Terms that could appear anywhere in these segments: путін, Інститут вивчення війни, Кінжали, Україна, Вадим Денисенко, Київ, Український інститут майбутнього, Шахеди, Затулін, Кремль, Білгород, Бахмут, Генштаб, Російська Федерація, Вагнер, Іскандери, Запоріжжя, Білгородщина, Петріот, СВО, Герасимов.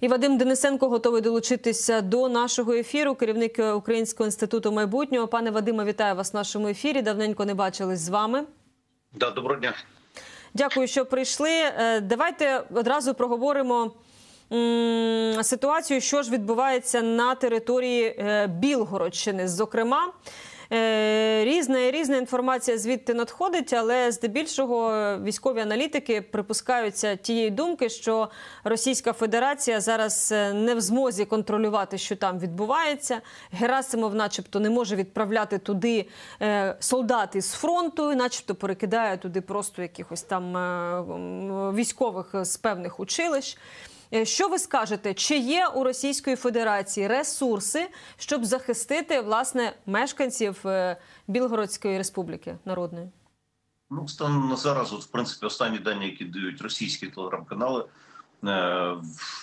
І Вадим Денисенко готовий долучитися до нашого ефіру, керівник Українського інституту майбутнього. Пане Вадиме, вітаю вас в нашому ефірі. Давненько не бачились з вами. Да, доброго дня. Дякую, що прийшли. Давайте одразу проговоримо ситуацію, що ж відбувається на території Білгородщини, зокрема. Різна інформація звідти надходить, але здебільшого військові аналітики припускаються тієї думки, що Російська Федерація зараз не в змозі контролювати, що там відбувається. Герасимов начебто не може відправляти туди солдат із фронту, начебто перекидає туди просто якихось там військових з певних училищ. Що ви скажете, чи є у Російської Федерації ресурси, щоб захистити, власне, мешканців Білгородської республіки народної? Ну, станом на зараз, от, в принципі, останні дані, які дають російські телеграм-канали,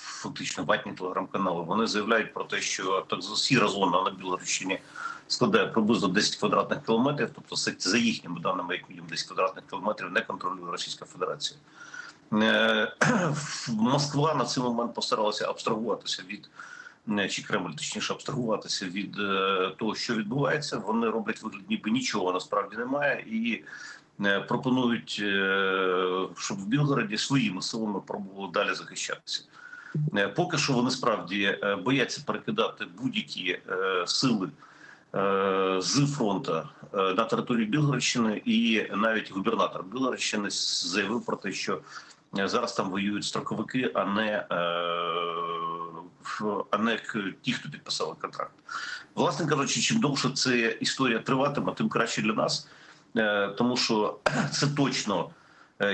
фактично ватні телеграм-канали, вони заявляють про те, що так сіра зона на Білгородщині складає приблизно 10 квадратних кілометрів, тобто за їхніми даними, як мінімум 10 квадратних кілометрів не контролює Російська Федерація. Москва на цей момент постаралася абстрагуватися від, чи Кремль, точніше, абстрагуватися від того, що відбувається. Вони роблять вигляд, ніби нічого насправді немає, і пропонують, щоб в Білгороді своїми силами пробували далі захищатися. Поки що вони справді бояться перекидати будь-які сили з фронту на території Білгородщини, і навіть губернатор Білгородщини заявив про те, що зараз там воюють строковики, а не ті, хто підписали контракт. Власне кажучи, чим довше ця історія триватиме, тим краще для нас, тому що це точно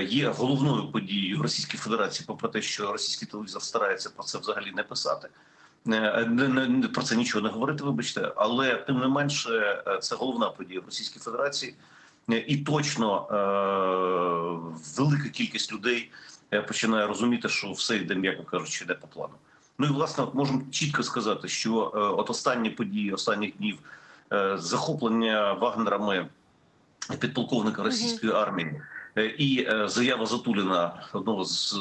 є головною подією в Російській Федерації, попри те, що російський телевізор старається про це взагалі не писати. Про це нічого не говорити, вибачте, але тим не менше це головна подія в Російській Федерації, і точно велика кількість людей починає розуміти, що все йде, м'яко кажучи, йде по плану. Ну і власне можемо чітко сказати, що от останні події останніх днів, захоплення Вагнерами підполковника російської армії і заява Затуліна, одного з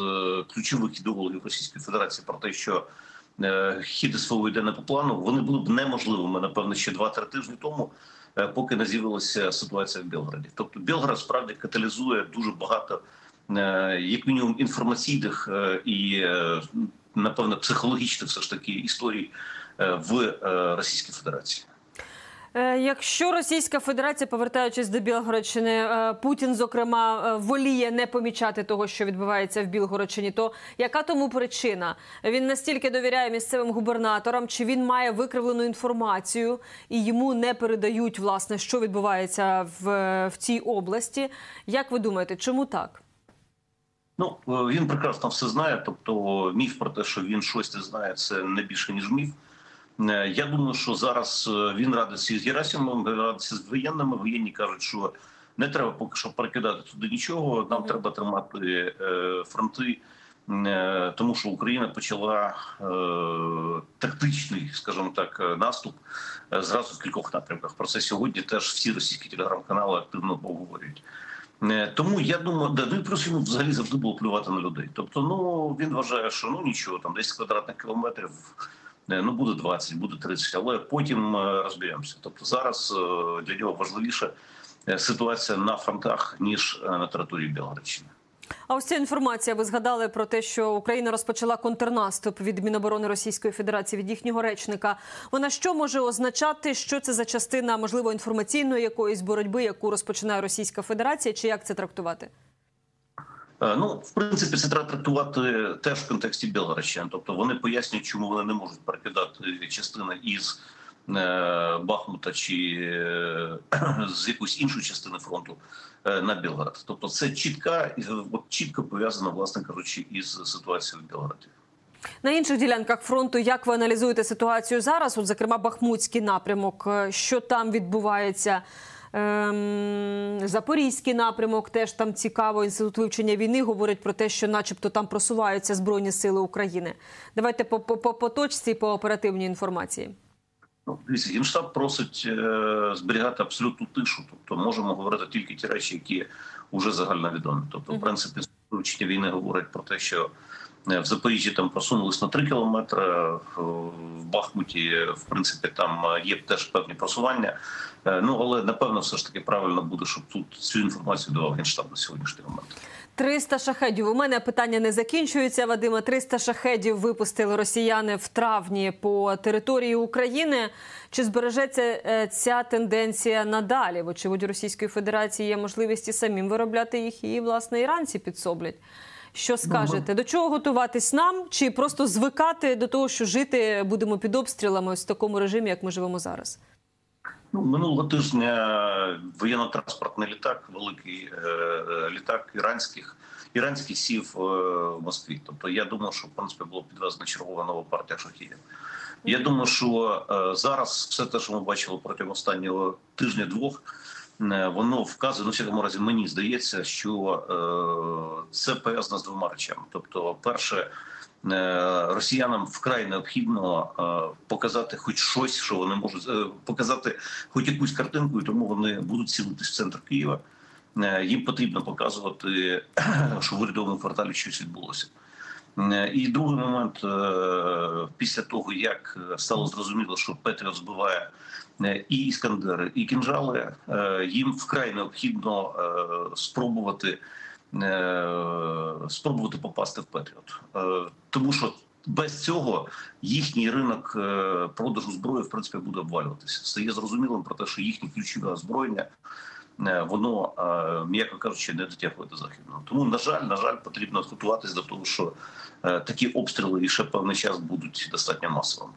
ключових ідеологів Російської Федерації, про те, що хід СВО йде не по плану, вони були б неможливими, напевно, ще 2-3 тижні тому, поки не з'явилася ситуація в Білгороді. Тобто Білгород справді каталізує дуже багато, як мінімум, інформаційних і, напевно, психологічних все ж таки історій в Російській Федерації. Якщо Російська Федерація, повертаючись до Білгородщини, Путін, зокрема, воліє не помічати того, що відбувається в Білгородщині, то яка тому причина? Він настільки довіряє місцевим губернаторам, чи він має викривлену інформацію і йому не передають, власне, що відбувається в цій області? Як ви думаєте, чому так? Ну, він прекрасно все знає, тобто міф про те, що він щось не знає, це не більше, ніж міф. Я думаю, що зараз він радиться з Герасимовим, радиться з воєнними. Воєнні кажуть, що не треба поки що перекидати туди нічого, нам треба тримати фронти, тому що Україна почала тактичний, скажімо так, наступ зразу в кількох напрямках. Про це сьогодні теж всі російські телеграм-канали активно обговорюють. Тому, я думаю, плюс йому взагалі завжди було плювати на людей. Тобто, ну, він вважає, що ну нічого, там 10 квадратних кілометрів, ну, буде 20, буде 30, але потім розберемося. Тобто зараз для нього важливіша ситуація на фронтах, ніж на території Білгородщини. А ось ця інформація, ви згадали про те, що Україна розпочала контрнаступ від Міноборони Російської Федерації, від їхнього речника. Вона що може означати, що це за частина, можливо, інформаційної якоїсь боротьби, яку розпочинає Російська Федерація, чи як це трактувати? Ну, в принципі, це треба трактувати теж в контексті Білгородщини. Тобто вони пояснюють, чому вони не можуть перекидати частини із Бахмута чи з якоїсь іншої частини фронту на Білгород. Тобто це чітко пов'язано, власне кажучи, із ситуацією в Білгороді. На інших ділянках фронту, як ви аналізуєте ситуацію зараз, от, зокрема, Бахмутський напрямок, що там відбувається? Запорізький напрямок теж там цікаво. Інститут вивчення війни говорить про те, що начебто там просуваються Збройні Сили України. Давайте по точці, по оперативній інформації. Ну, Генштаб просить зберігати абсолютну тишу. Тобто можемо говорити тільки ті речі, які вже загальновідомі. Тобто, в принципі, Інститут вивчення війни говорить про те, що В Запоріжжі там просунулись на 3 кілометри, в Бахмуті, в принципі, там є теж певні просування. Ну, але, напевно, все ж таки правильно буде, щоб тут цю інформацію давав Генштаб на сьогоднішній момент. 300 шахедів. У мене питання не закінчується, Вадиме. 300 шахедів випустили росіяни в травні по території України. Чи збережеться ця тенденція надалі? Вочевидь, у Російської Федерації є можливість і самим виробляти їх, і, власне, іранці підсоблять. Що скажете? До чого готуватись нам? Чи просто звикати до того, що жити будемо під обстрілами ось в такому режимі, як ми живемо зараз? Ну, минулого тижня воєнно-транспортний літак, великий літак іранський сів в Москві. Тобто я думав, що в принципі було підвезено чергова нова партія шахедів. Я думаю, що зараз все те, що ми бачили протягом останнього тижня-двох, воно вказує, ну, в цьому разі мені здається, що це пов'язано з двома речами. Тобто, перше, росіянам вкрай необхідно показати хоч щось, що вони можуть, показати хоч якусь картинку, і тому вони будуть цілитись в центр Києва. Їм потрібно показувати, що в урядовому кварталі щось відбулося. І другий момент, після того, як стало зрозуміло, що Петріот збиває і Іскандери, і Кінжали, їм вкрай необхідно спробувати попасти в Петріот. Тому що без цього їхній ринок продажу зброї, в принципі, буде обвалюватися. Стає зрозумілим про те, що їхнє ключове озброєння, воно, м'яко кажучи, не дотягує до західного. Тому, на жаль, потрібно готуватися до того, що такі обстріли ще певний час будуть достатньо масовими.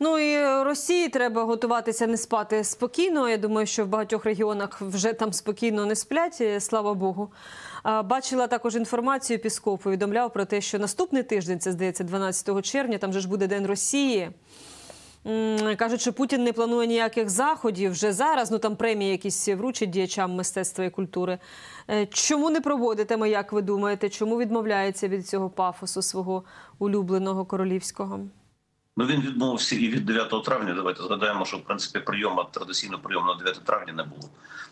Ну і Росії треба готуватися не спати спокійно. Я думаю, що в багатьох регіонах вже там спокійно не сплять, слава Богу. Бачила також інформацію, Пісков повідомляв про те, що наступний тиждень, це, здається, 12 червня, там же ж буде День Росії. Кажуть, що Путін не планує ніяких заходів вже зараз, ну там премії якісь вручать діячам мистецтва і культури. Чому не проводитиме, як ви думаєте? Чому відмовляється від цього пафосу свого улюбленого королівського? Ну, він відмовився і від 9 травня. Давайте згадаємо, що, в принципі, традиційного прийому на 9 травня не було.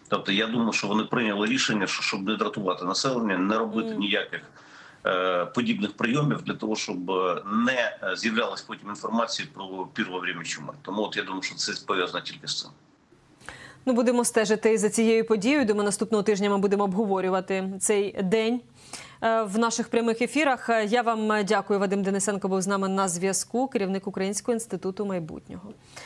Тобто, я думаю, що вони прийняли рішення, що, щоб не дратувати населення, не робити ніяких подібних прийомів, для того, щоб не з'являлась потім інформація про пір во время чуми. Тому от я думаю, що це пов'язано тільки з цим. Ну, будемо стежити і за цією подією. Думаю, наступного тижня ми будемо обговорювати цей день в наших прямих ефірах. Я вам дякую. Вадим Денисенко був з нами на зв'язку, керівник Українського інституту майбутнього.